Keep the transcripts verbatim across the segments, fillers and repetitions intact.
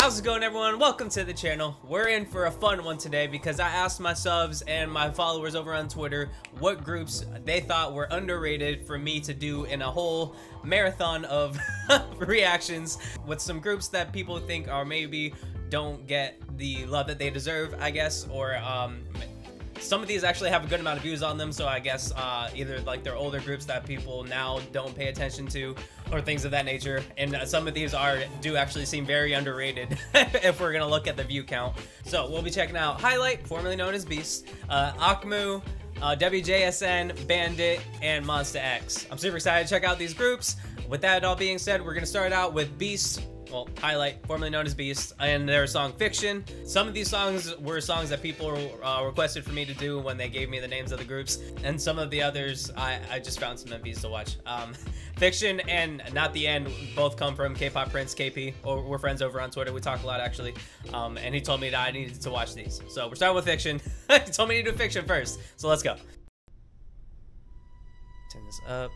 How's it going, everyone? Welcome to the channel. We're in for a fun one today because I asked my subs and my followers over on Twitter what groups they thought were underrated for me to do in a whole marathon of reactions with some groups that people think are maybe don't get the love that they deserve, I guess, or um, some of these actually have a good amount of views on them, so I guess uh, either like they're older groups that people now don't pay attention to or things of that nature, and uh, some of these are do actually seem very underrated if we're gonna look at the view count. So we'll be checking out Highlight, formerly known as Beast, uh, A K M U, uh, W J S N, BVNDIT, and Monsta X. I'm super excited to check out these groups. With that all being said, we're gonna start out with Beast. Well, Highlight, formerly known as Beast, and their song Fiction. Some of these songs were songs that people uh, requested for me to do when they gave me the names of the groups, and some of the others I, I just found some M Vs to watch. Um, Fiction and Not the End both come from K-Pop Prince, K P. Or we're friends over on Twitter, we talk a lot actually, um, and he told me that I needed to watch these. So we're starting with Fiction. He told me to do Fiction first, so let's go. Turn this up.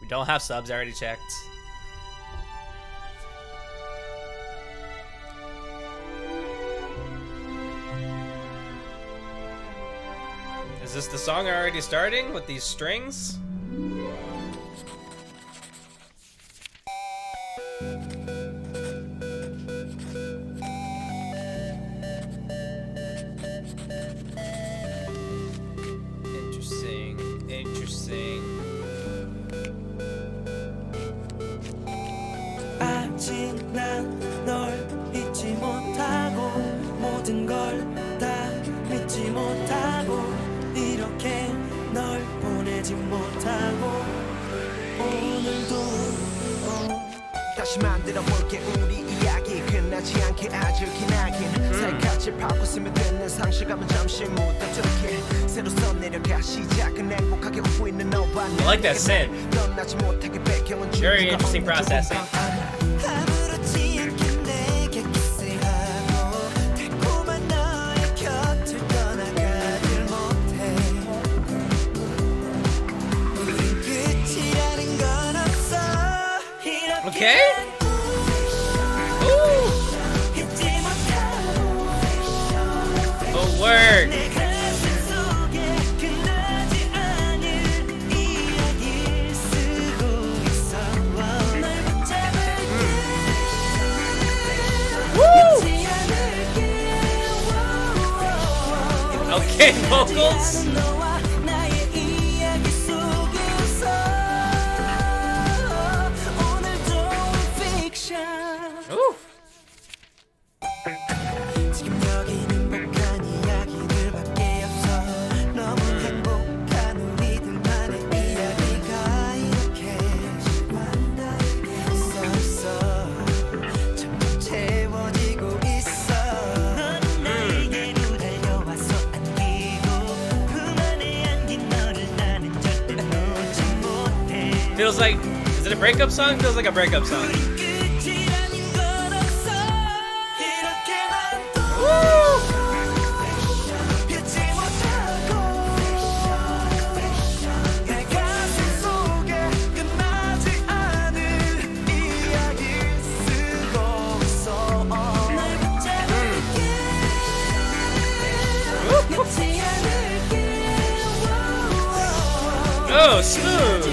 We don't have subs, I already checked. Is this the song already starting with these strings? Interesting, interesting. 아직 난 널 잊지 못하고 모든 걸 다 믿지 못하고 이렇게 널 보내지 못하고 오늘도 다시 만들어볼게 우리 이야기 끝나지 않게 아주 기나긴 살갗을 파고 스며드는 상실감은 잠시 못 다툴게 새로서 내려가 시작은 행복하게 웃고 있는 너와 I like that scent. Very interesting processing. Okay. Ooh. The word. Woo. Okay, vocals. Feels like, is it a breakup song? Feels like a breakup song. Woo! Oh, smooth!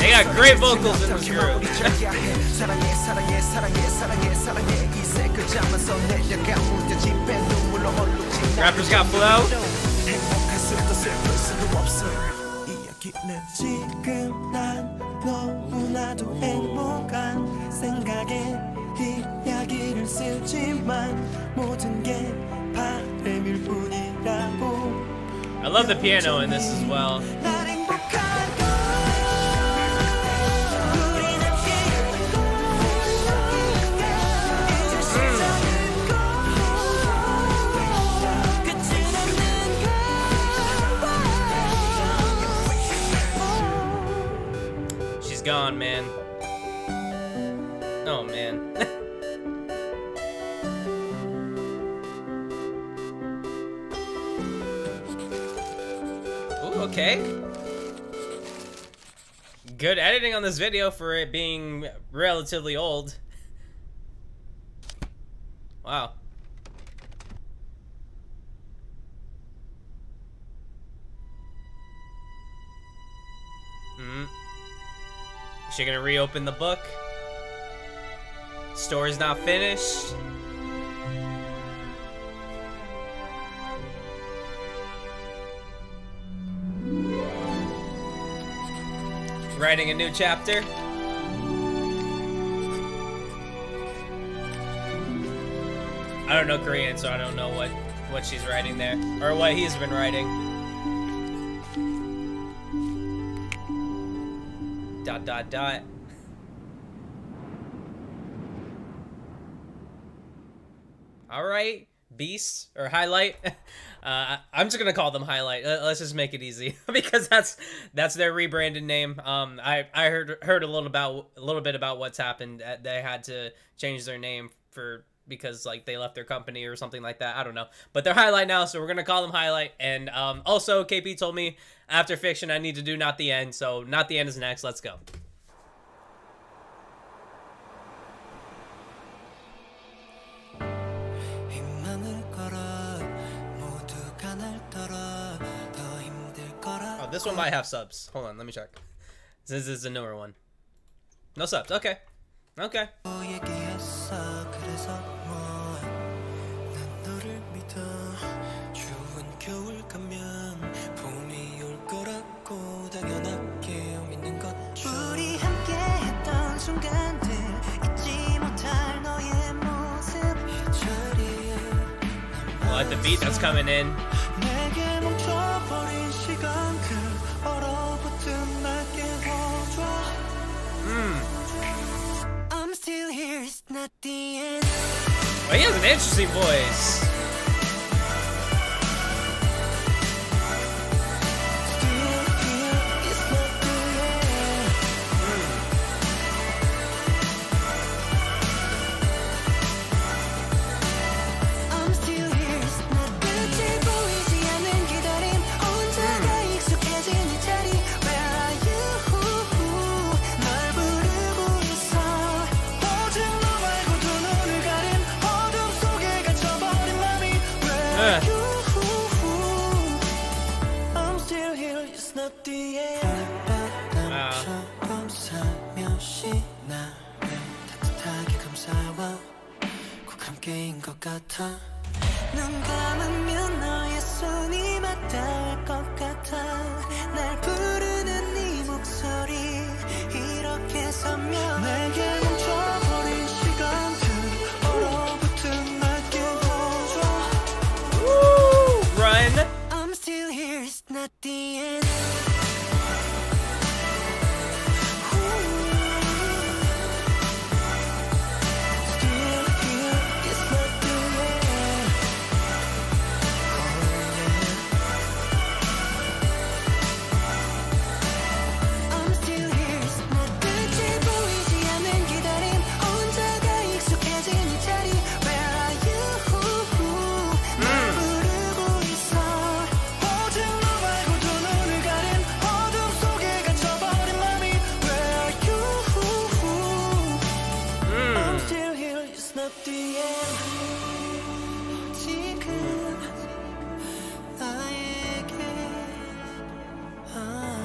They got great vocals in this group. Rappers got flow. I love the piano in this as well. He's gone, man. Oh, man. Ooh, okay. Good editing on this video for it being relatively old. Wow. Mm-hmm. Is she gonna reopen the book? Story's not finished. Writing a new chapter. I don't know Korean, so I don't know what, what she's writing there. Or what he's been writing. Dot dot dot. Alright, Beast, or Highlight. Uh, I'm just gonna call them Highlight. Let's just make it easy because that's that's their rebranded name. Um, I I heard heard a little about a little bit about what's happened. They had to change their name for. Because like they left their company or something like that. I don't know, but they're Highlight now, so we're gonna call them Highlight. And um, also K P told me after fiction I need to do Not the End, so Not the End is next. Let's go. Oh, this one might have subs. Hold on, let me check. This is a newer one. No subs. Okay. Okay. Well, at the beat that's coming in. Well, he has an interesting voice.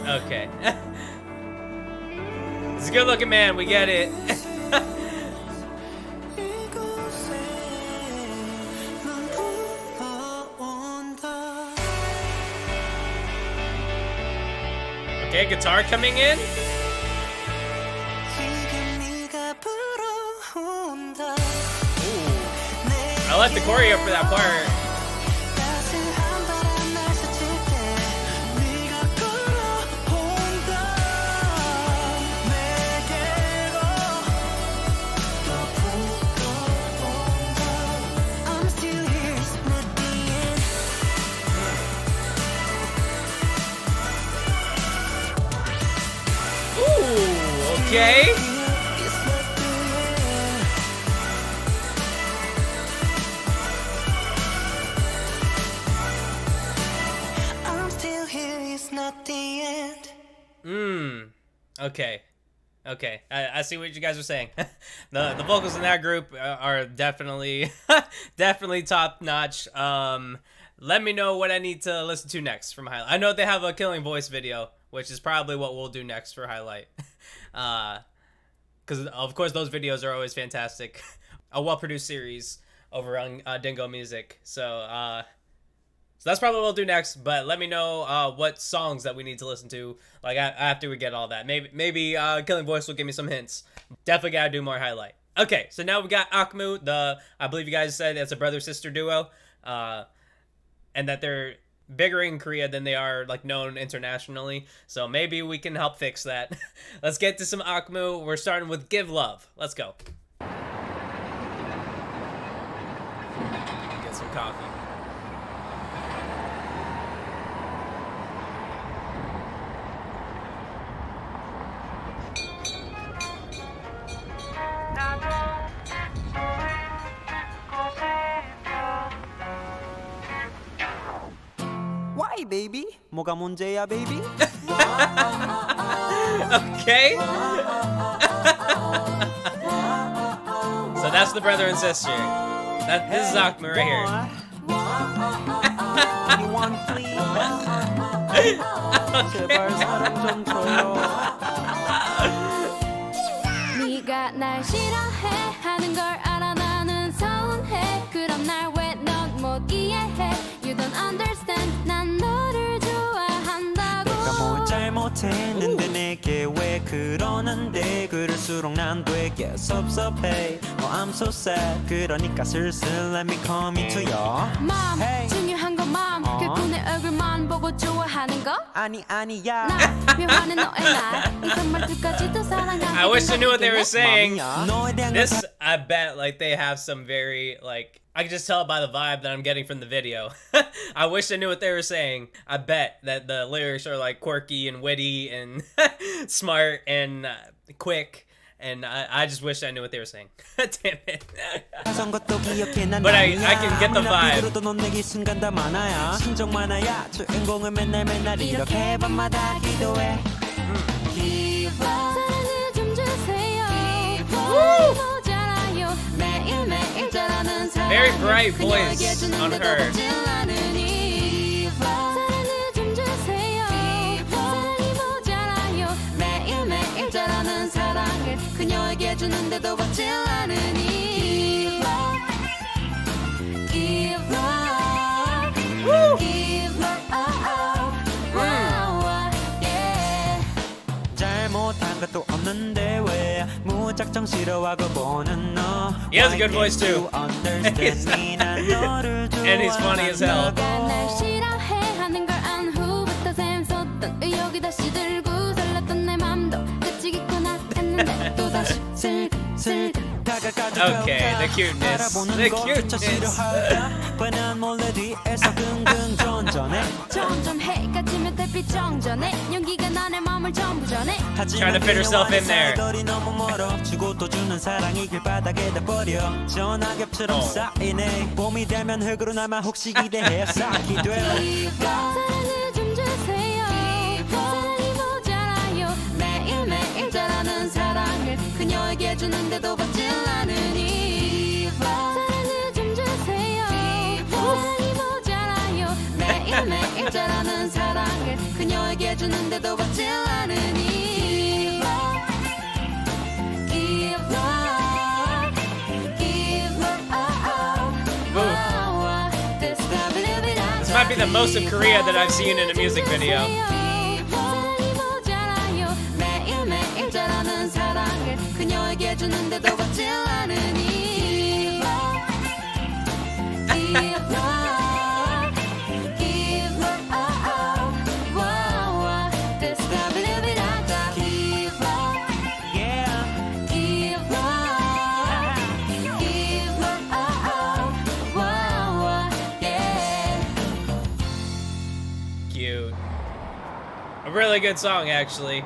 Okay. He's a good looking man, we get it. Okay, guitar coming in. Ooh. I left the choreo for that part. Okay. I'm still here, it's not the end. Mmm. Okay. Okay, I, I see what you guys are saying. the the vocals in that group are definitely definitely top notch. Um, let me know what I need to listen to next from Highlight. I know they have a Killing Voice video, which is probably what we'll do next for Highlight. Uh, because of course those videos are always fantastic. A well produced series over on uh, Dingo Music. So uh, so that's probably what we'll do next. But let me know uh, what songs that we need to listen to. Like after we get all that, maybe maybe uh, Killing Voice will give me some hints. Definitely gotta do more Highlight. Okay, so now we got A K M U. The I believe you guys said it's a brother sister duo, uh, and that they're bigger in Korea than they are like known internationally. So maybe we can help fix that. Let's get to some A K M U. We're starting with Give Love. Let's go. Get some coffee. Baby, 뭐가 문제야, baby? Okay. So that's the brother and sister. That this is A K M U right here. You don't understand. 못했는데 내게 왜 그러는데 그럴수록 난 되게 섭섭해. Oh, I'm so sad. 그러니까 슬슬 let me come into your mom. Hey. 중요한 건 mom. Uh. 그분의 얼굴만 보고 좋아하는 거? 아니 아니야. 나 묘하는 너의 날 이 선물들까지도 사랑하는. I wish I knew what they were saying. This, I bet, like they have some very like. I can just tell by the vibe that I'm getting from the video. I wish I knew what they were saying. I bet that the lyrics are like quirky and witty and smart and uh, quick. And I, I just wish I knew what they were saying. Damn it. But I, I can get the vibe. Woo! Very bright voice on her. He has a good voice too. And he's funny as hell. Okay, the cuteness. The cuteness. Trying to fit herself in there. Oh. This might be the most of Korea that I've seen in a music video. Cute. A really good song, actually.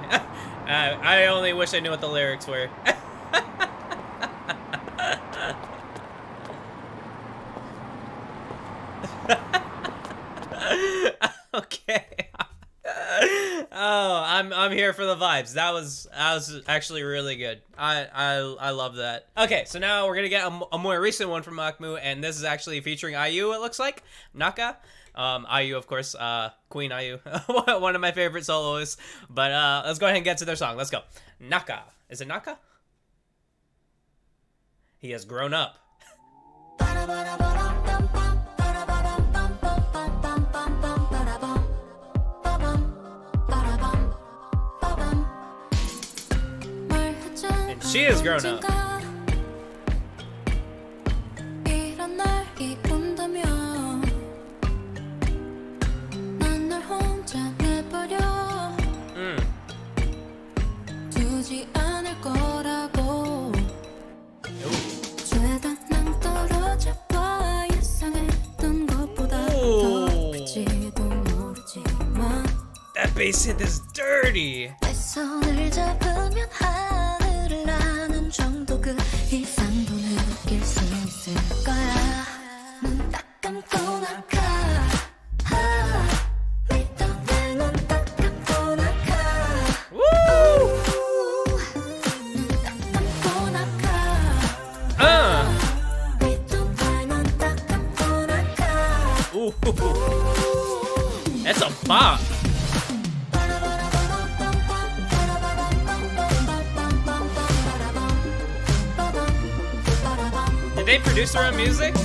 I, I only wish I knew what the lyrics were. Okay. Oh, I'm I'm here for the vibes. That was that was actually really good. I I I love that. Okay, so now we're gonna get a, a more recent one from A K M U, and this is actually featuring I U. It looks like Naka. Um, I U, of course, uh, Queen I U, one of my favorite solos, but, uh, let's go ahead and get to their song. Let's go. Naka. Is it Naka? He has grown up. And she has grown up. That bass hit is dirty. That's a bop. Did they produce their own music? This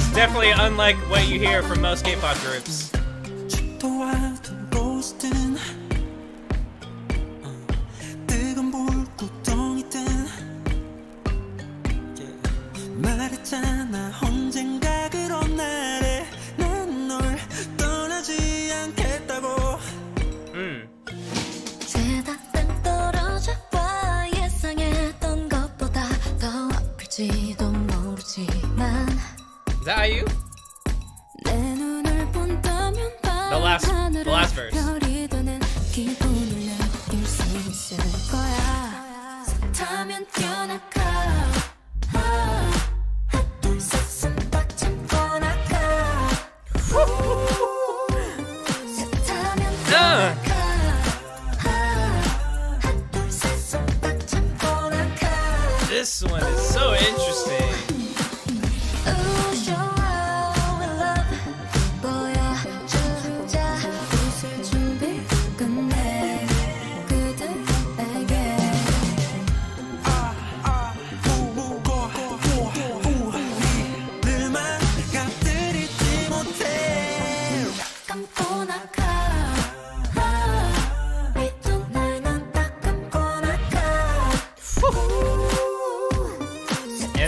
is definitely unlike what you hear from most K-pop groups. Is that I U? The last, the last verse. uh. This one is so interesting.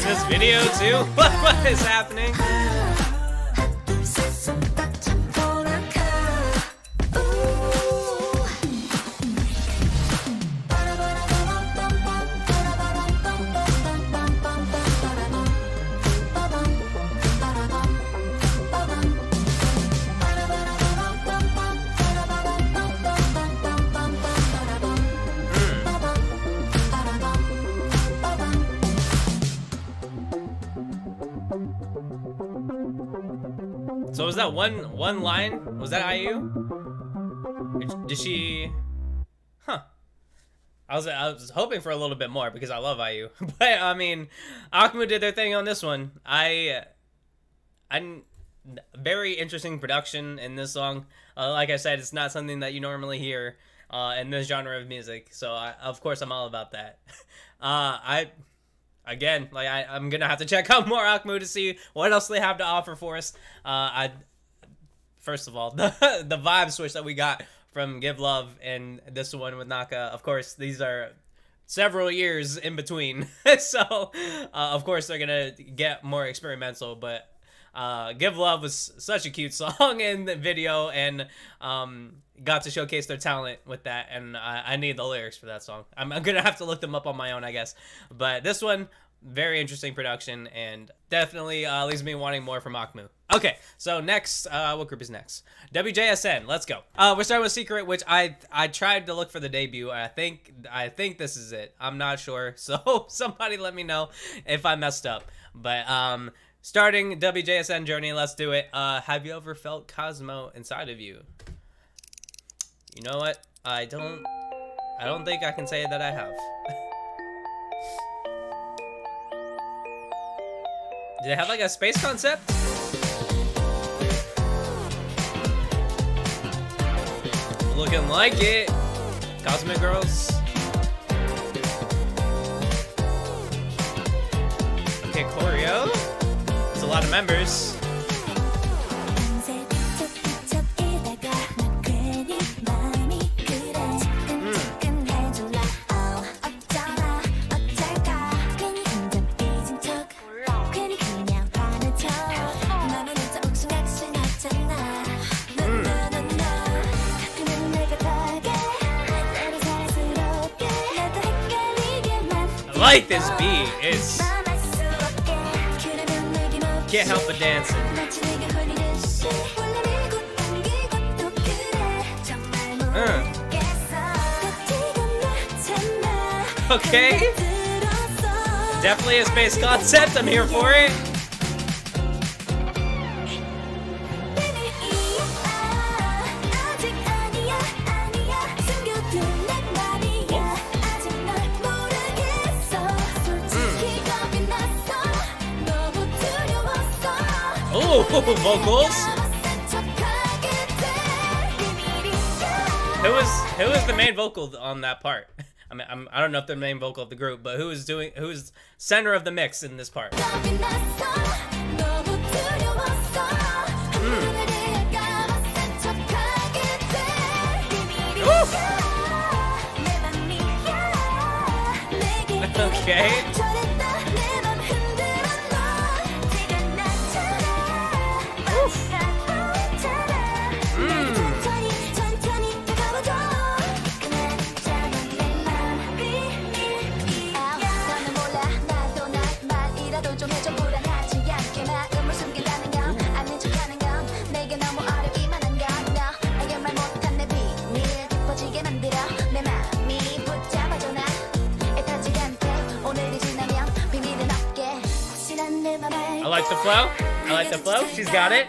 This video too. What, what is happening? So was that one one line? Was that I U? Did she? Huh. I was I was hoping for a little bit more because I love I U, but I mean, A K M U did their thing on this one. I, I, very interesting production in this song. Uh, like I said, it's not something that you normally hear uh, in this genre of music. So I, of course, I'm all about that. Uh, I. Again, like I, I'm gonna have to check out more A K M U to see what else they have to offer for us. Uh, I, first of all, the the vibe switch that we got from Give Love and this one with Naka. Of course, these are several years in between, so uh, of course they're gonna get more experimental. But uh, Give Love was such a cute song in the video, and um, got to showcase their talent with that, and I, I need the lyrics for that song. I'm, I'm gonna have to look them up on my own, I guess. But this one, Very interesting production, and definitely uh, leaves me wanting more from A K M U. Okay, so next, uh, what group is next? W J S N. Let's go. Uh, we're starting with Secret, which I I tried to look for the debut. I think I think this is it. I'm not sure, so somebody let me know if I messed up. But um, starting W J S N journey, let's do it. Uh, have you ever felt Cosmo inside of you? You know what? I don't. I don't think I can say that I have. Do they have like a space concept? Looking like it. Cosmic Girls. Okay, choreo. It's a lot of members. I like this beat, it's... Can't help but dance it. Uh. Okay. Definitely a space concept, I'm here for it. Vocals. Who was who was the main vocal on that part? I mean, I'm, I don't know if they're the main vocal of the group, but who is doing who is center of the mix in this part? Mm. Okay. I like the flow. I like the flow. She's got it.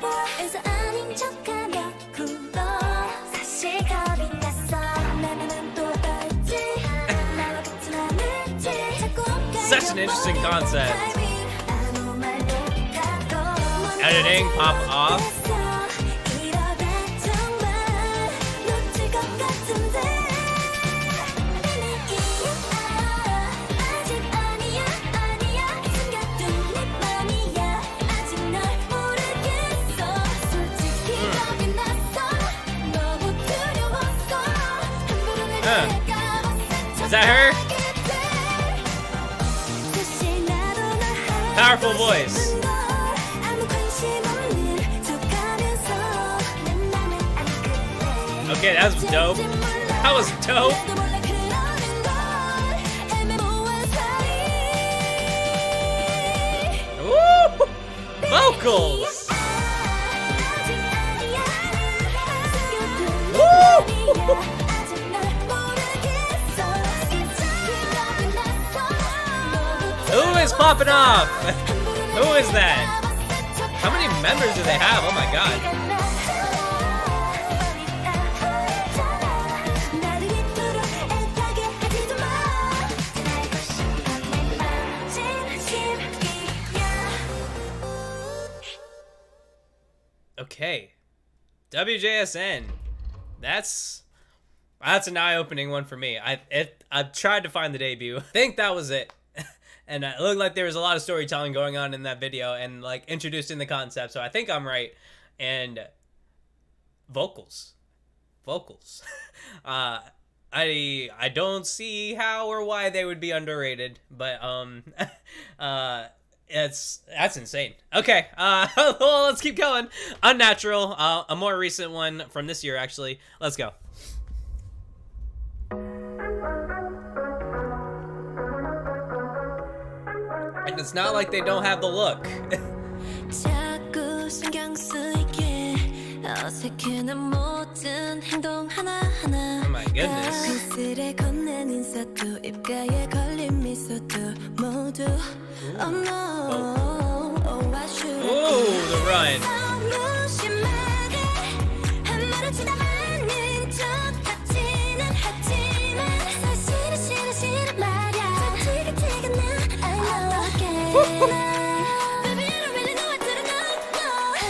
Such an interesting concept. Editing, pop off. Is that her? Powerful voice. Okay, that was dope. That was dope. Woo! Vocals. Woo! Who is popping off? Who is that? How many members do they have? Oh my god. Okay. W J S N. That's that's an eye-opening one for me. I it I've tried to find the debut. I think that was it. And it looked like there was a lot of storytelling going on in that video and like introducing the concept. So I think I'm right. And vocals, vocals. Uh, I, I don't see how or why they would be underrated, but, um, uh, it's, that's insane. Okay. Uh, well, let's keep going. Unnatural. Uh, a more recent one from this year, actually. Let's go. It's not like they don't have the look. Oh my goodness. Oh, oh the run.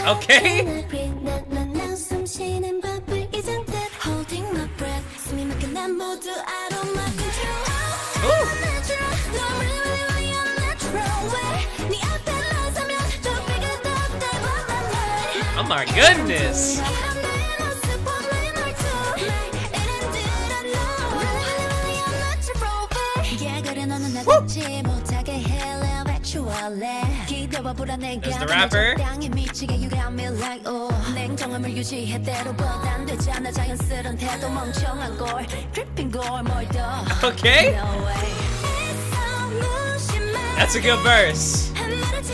Okay. Ooh. Oh my goodness. There's the rapper. Okay. That's a good verse. That's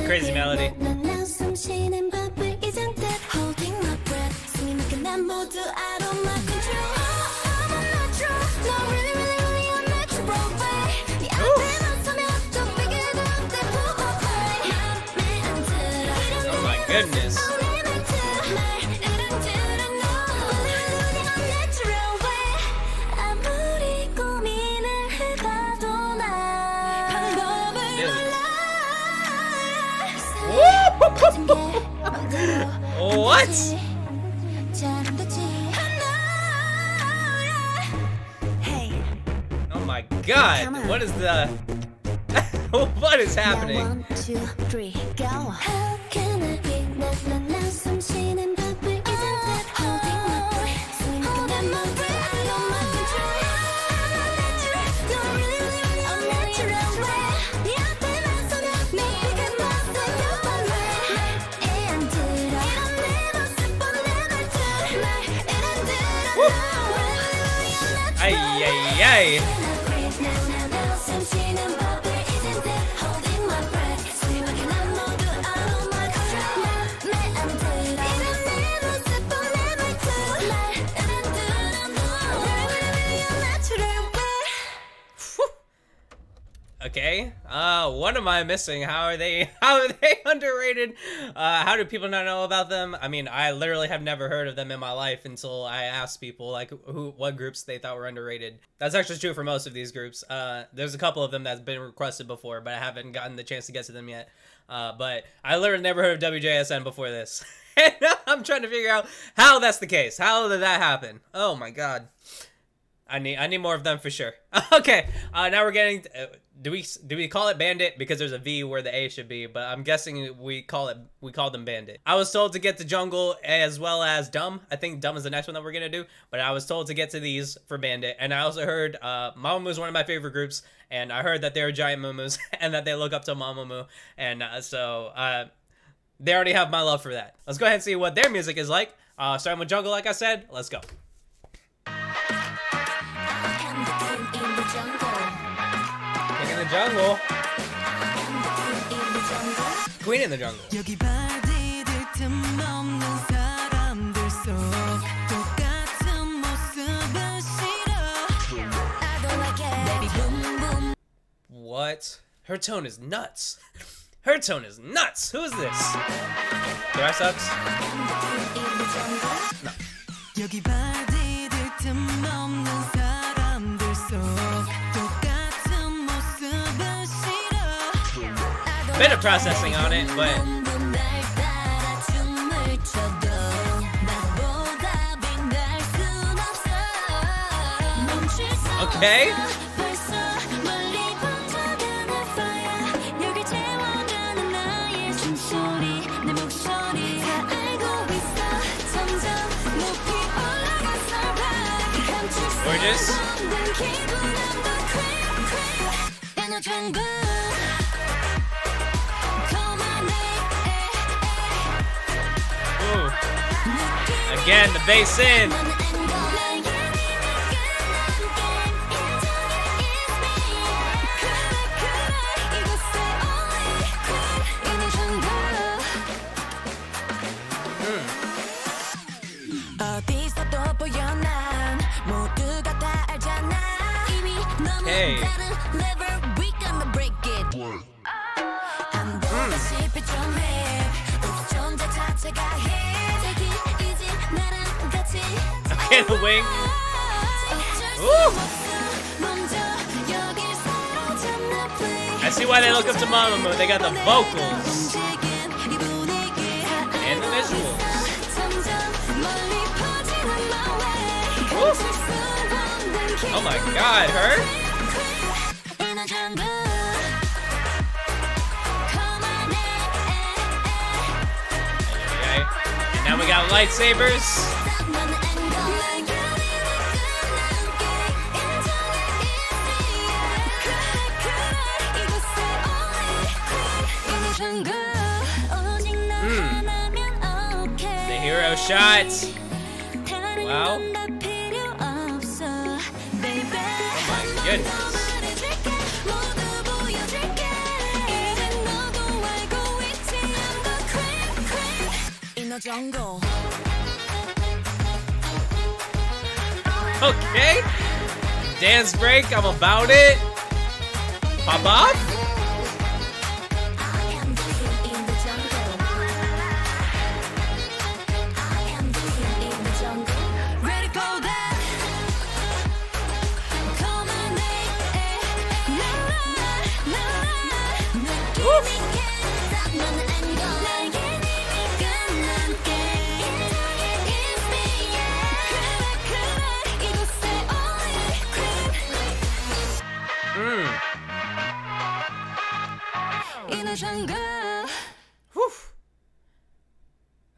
a crazy melody. Goodness. What? Oh my God! What is the? What is happening? One, two, three, go. Yay! Okay. Uh, what am I missing? How are they? How are they underrated? Uh, how do people not know about them? I mean, I literally have never heard of them in my life until I asked people like who, what groups they thought were underrated. That's actually true for most of these groups. Uh, there's a couple of them that's been requested before, but I haven't gotten the chance to get to them yet. Uh, but I literally never heard of W J S N before this, and I'm trying to figure out how that's the case. How did that happen? Oh my God. I need I need more of them for sure. Okay, uh, now we're getting. Uh, do we do we call it Bandit because there's a V where the A should be? But I'm guessing we call it we call them Bandit. I was told to get to Jungle as well as Dumb. I think Dumb is the next one that we're gonna do. But I was told to get to these for Bandit. And I also heard uh, Mamamoo is one of my favorite groups, and I heard that they're giant Mamamoos and that they look up to Mamamoo, and uh, so uh, they already have my love for that. Let's go ahead and see what their music is like. Uh, starting with Jungle, like I said. Let's go. Jungle. Queen in the jungle. What? Her tone is nuts. Her tone is nuts. Who is this? Dry subs? No. Bit of processing on it, but okay. Gorgeous. Again, the bass in. Hey. Mm. Okay, the wing. Ooh. I see why they look up to Mamamoo. They got the vocals and the visuals. Ooh. Oh my God, her. Now we got lightsabers. Mm. The hero shots. Wow. Oh my goodness. Jungle. Okay. Dance break, I'm about it. Pop up.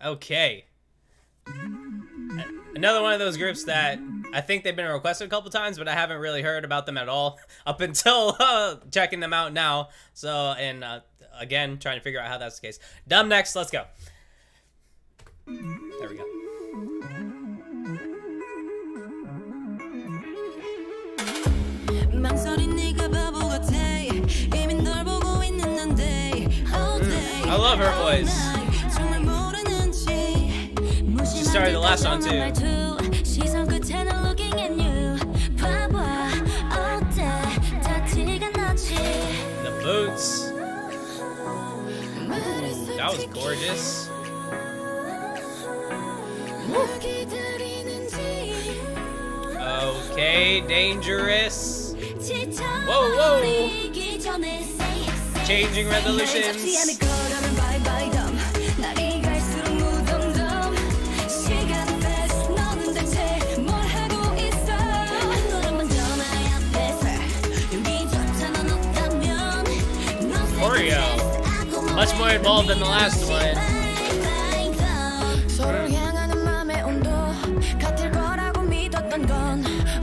Okay. Another one of those groups that I think they've been requested a couple times, but I haven't really heard about them at all up until uh, checking them out now. So, and uh, again, trying to figure out how that's the case. Dumb next, let's go. There we go. Mm, I love her voice. Sorry, the last song too. The boots. That was gorgeous. Woo. Okay, dangerous. Whoa, whoa. Changing resolutions. Much more involved than the last one.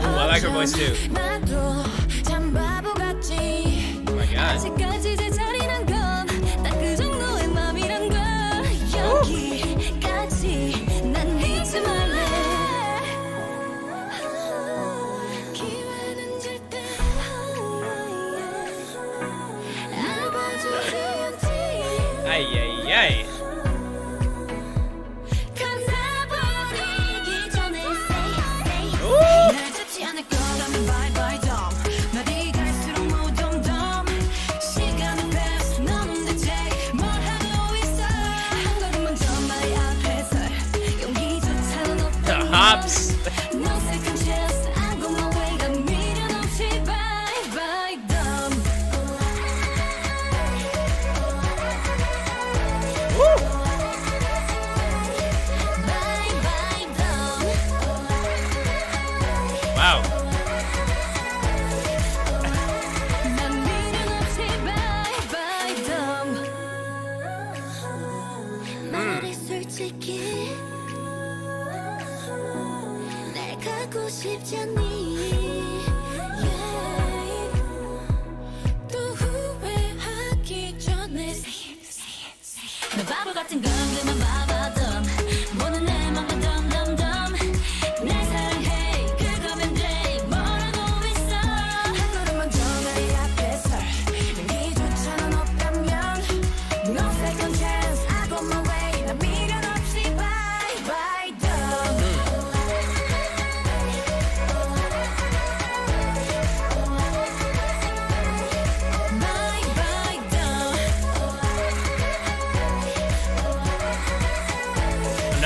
Ooh, I like her voice too. Oh my God. Yay! The hops.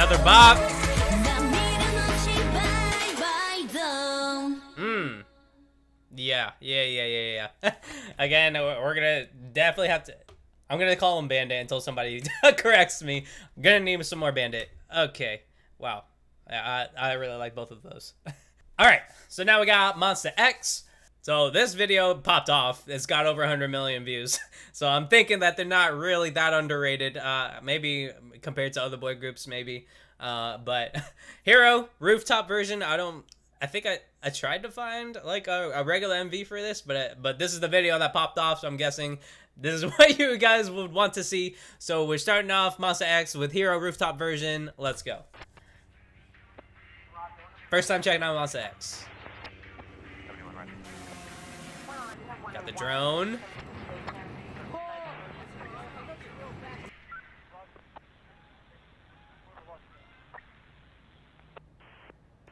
another bop. Hmm. Yeah, yeah, yeah, yeah, yeah. Again, we're gonna definitely have to... I'm gonna call him Bandit until somebody corrects me. I'm gonna name some more Bandit. Okay. Wow. I, I really like both of those. Alright, so now we got Monsta X. So this video popped off. It's got over one hundred million views. So I'm thinking that they're not really that underrated. Uh, maybe compared to other boy groups, maybe. Uh, but Hero, rooftop version, I don't... I think I, I tried to find like a, a regular M V for this, but I, but this is the video that popped off, so I'm guessing this is what you guys would want to see. So we're starting off Monsta X with Hero rooftop version. Let's go. First time checking out Monsta X. Got the drone.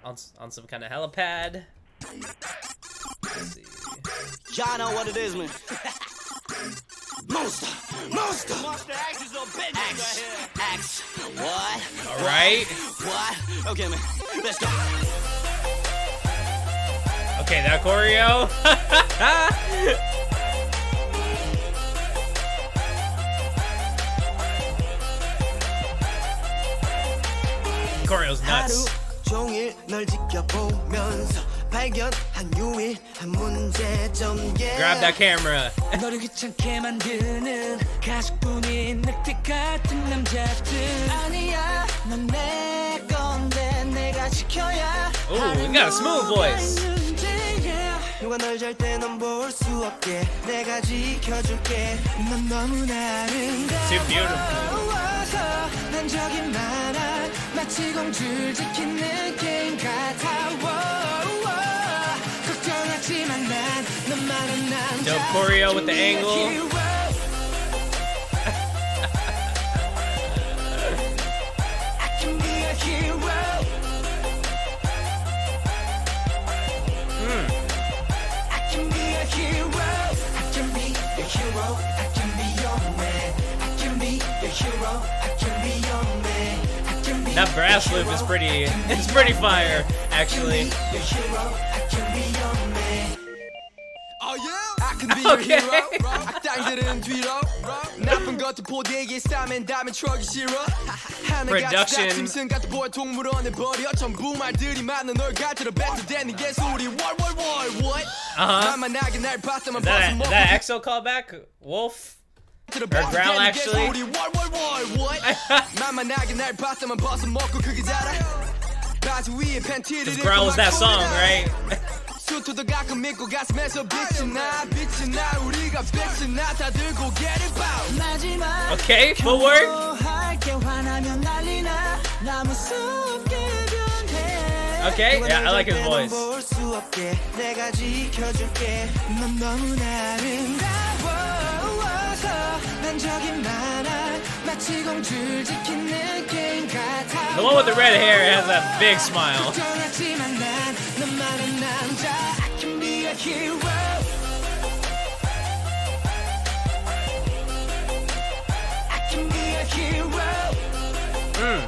On, on some kind of helipad. Let's see. Y'all know what it is, man. Monster! Monster! Monster X is a bitch right here. X. What? Alright. What? Okay, man. Let's go. Okay, that choreo. Choreo's nuts. Grab that camera. Ooh, we got a smooth voice. Too beautiful. Dope choreo with the angle. I can be a hero. I can be a hero. I can be a hero. I can be your man. I can be a hero. I can be your man. That brass loop is pretty, it's pretty fire, actually. Okay. Uh-huh. Is that, a, that EXO callback? Wolf? Or growl, actually. Because growl was that song, right? Okay, footwork. Okay, yeah, I like his voice. The one with the red hair has a big smile. Mm.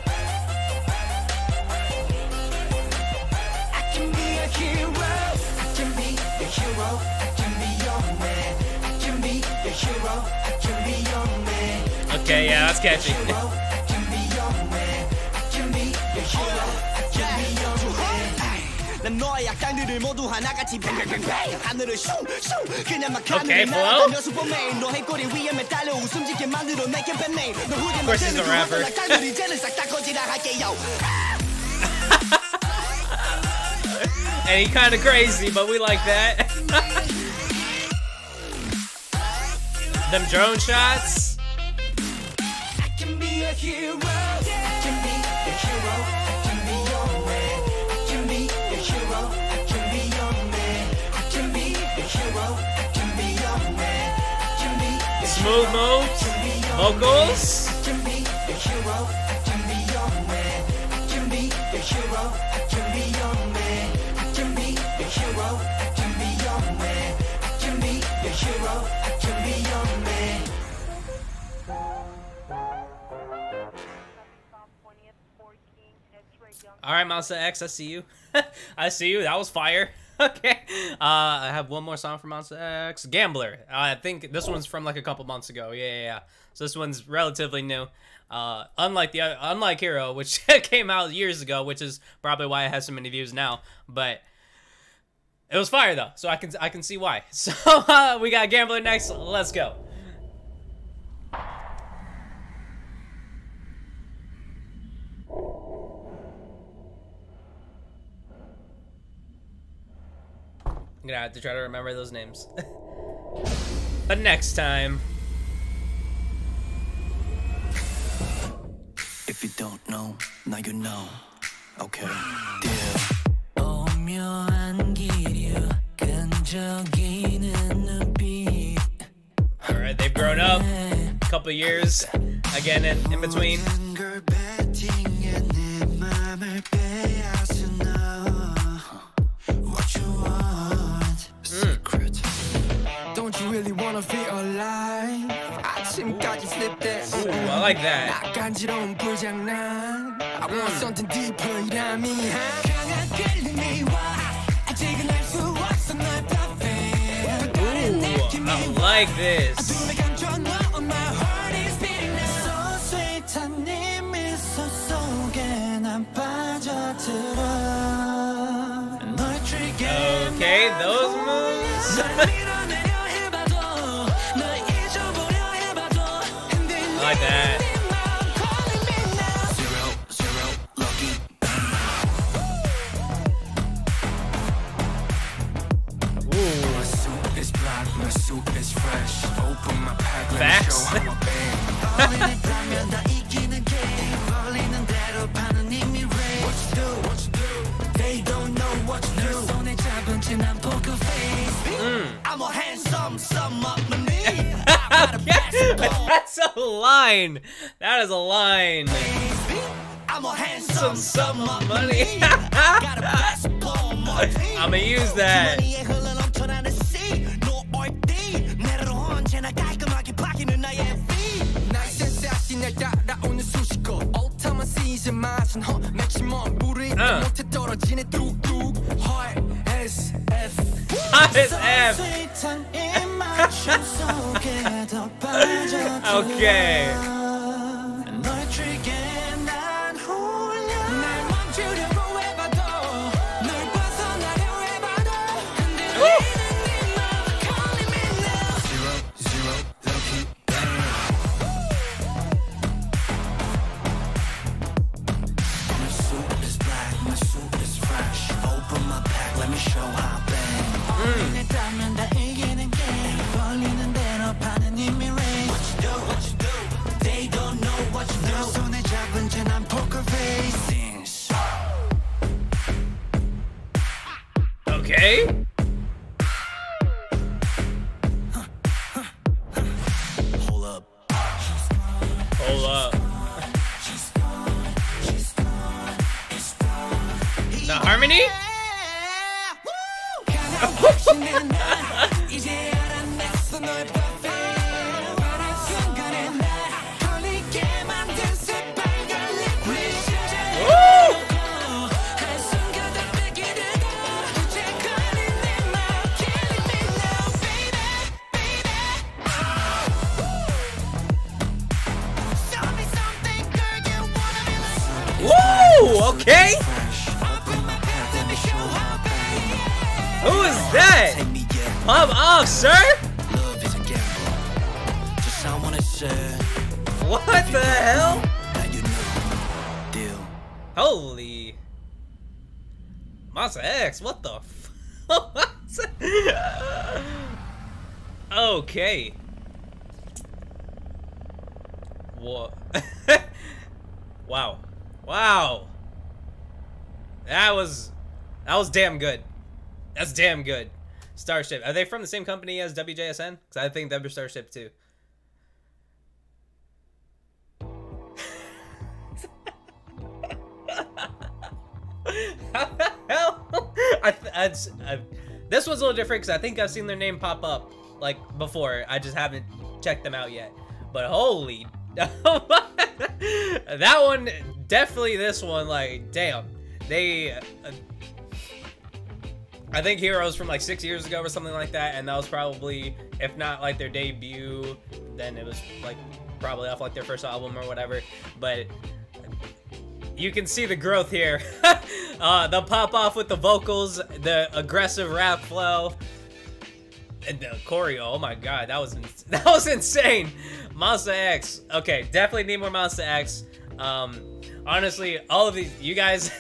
Okay, yeah, that's catchy. Okay, hello? Of course he's a rapper. And he's kind of crazy, but we like that. Them drone shots. Hero. I can be a hero. I can be your man. I can be a hero. I can be your man. I can be a hero. I can be your man. I can be a smooth moves, vocals. I can be a hero. I can be your man. I can be a hero. I can be your man. I can be a hero. I can be your man. I can be a hero. I can be your man. All right, Monsta X, I see you. I see you. That was fire. Okay. Uh, I have one more song for Monsta X. Gambler. I think this one's from like a couple months ago. Yeah, yeah, yeah. So this one's relatively new. Uh, unlike the other, unlike Hero, which came out years ago, which is probably why it has so many views now. But it was fire though, so I can I can see why. So uh, we got Gambler next. Let's go. I'm gonna have to try to remember those names. But next time. If you don't know, now you know. Okay. Alright, they've grown up. A couple years. Again, in, in between. Really wanna feel alive. Ooh, I like that. I want something deeper, you know me. Ooh, I like this. Okay, those moves. Like that. Zero, zero, lucky. Ooh. My soup is black, my soup is fresh. Open my pack, let me show how I They don't know what to do. Mm. I'm a handsome sum up my knee. That's a line. That is a line. I'm a handsome sum of money. I'm gonna use that. Uh. Okay. Okay. Whoa. Wow. Wow. That was that was damn good. That's damn good. Starship. Are they from the same company as W J S N? Because I think they were Starship too. How the hell? I th I, I, this one's a little different because I think I've seen their name pop up. Like before, I just haven't checked them out yet. But holy, that one definitely. This one, like, damn, they, uh, I think Heroes from like six years ago or something like that, and that was probably, if not like their debut, then it was like probably off like their first album or whatever. But you can see the growth here. uh, the pop off with the vocals, the aggressive rap flow, and the choreo. Oh my god, that was in that was insane. Monsta X. Okay, definitely need more Monsta X. Um, honestly, all of these, you guys.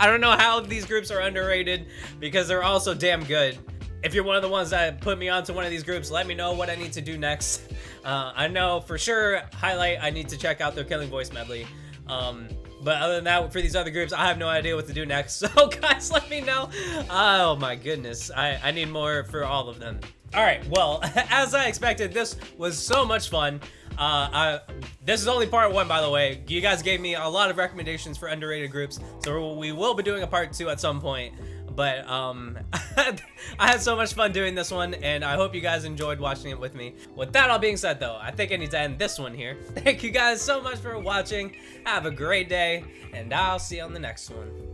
I don't know how these groups are underrated, because they're all so damn good. If you're one of the ones that put me onto one of these groups, let me know what I need to do next. Uh, I know for sure Highlight, I need to check out their Killing Voice medley. Um, but other than that, for these other groups, I have no idea what to do next. So guys, let me know. Oh my goodness. I, I need more for all of them. All right. Well, as I expected, this was so much fun. Uh, I, this is only part one, by the way. You guys gave me a lot of recommendations for underrated groups, so we will be doing a part two at some point. But um, I had so much fun doing this one, and I hope you guys enjoyed watching it with me. With that all being said, though, I think I need to end this one here. Thank you guys so much for watching. Have a great day, and I'll see you on the next one.